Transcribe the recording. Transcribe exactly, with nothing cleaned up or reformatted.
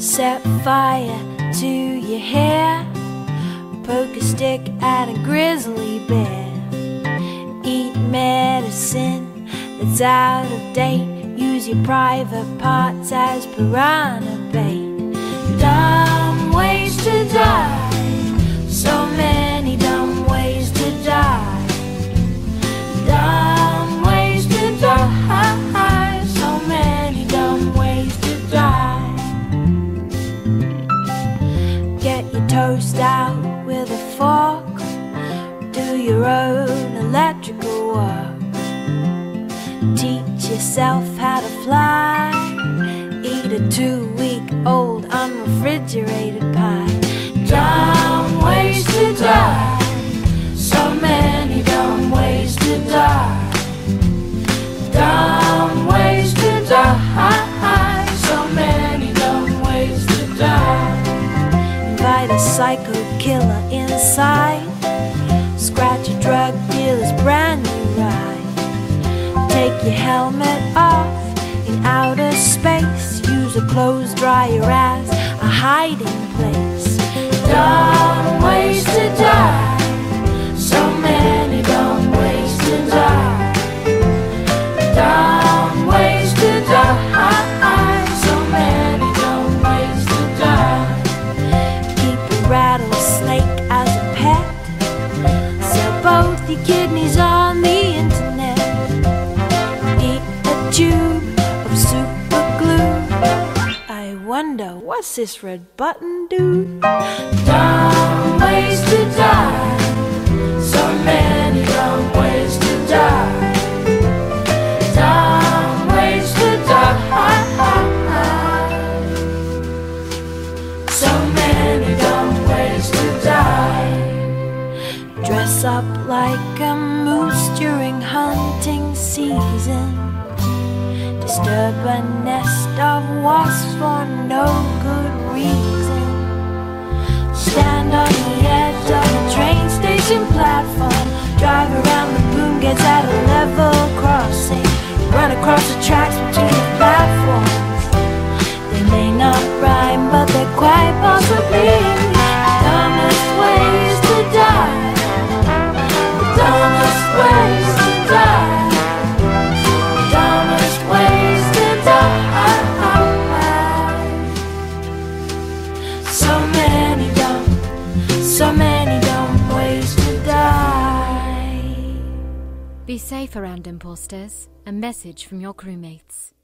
Set fire to your hair. Poke a stick at a grizzly bear. Eat medicine that's out of date. Use your private parts as piranha bait. Dumb ways to die. So many dumb ways to die. Dumb ways to die, so many dumb ways to die. Get your toast out with a fork, do your own electrical work. Teach yourself how to fly, eat a two-week-old unrefrigerated pie. Dumb ways to die, so many dumb ways to die. Dumb ways to die, so many dumb ways to die. Invite a psycho killer inside, scratch a drug dealer's brand new ride. Take your helmet off in outer space, use a clothes dryer as a hiding place. Dumb ways to die. So many dumb ways to die. Dumb ways to die. So many dumb ways to die. Keep a rattlesnake as a pet. Sell both your kidneys on the internet. Eat a tube of super glue. I wonder what's this red button do? Dumb ways to die. So many dumb ways to die. Dumb ways to die. So many dumb ways to die. Dress up like a moose during hunting season. Disturb a nest of wasps for no good reason. Stand on the edge of a train station platform. Drive around the boom gets at a level crossing. Run across the tracks between the platforms. They may not rhyme, but they're quite possibly the dumbest ways to die. The dumbest ways to die. The dumbest ways to die. So many dumb. So many dumb ways to die. Be safe around imposters. A message from your crewmates.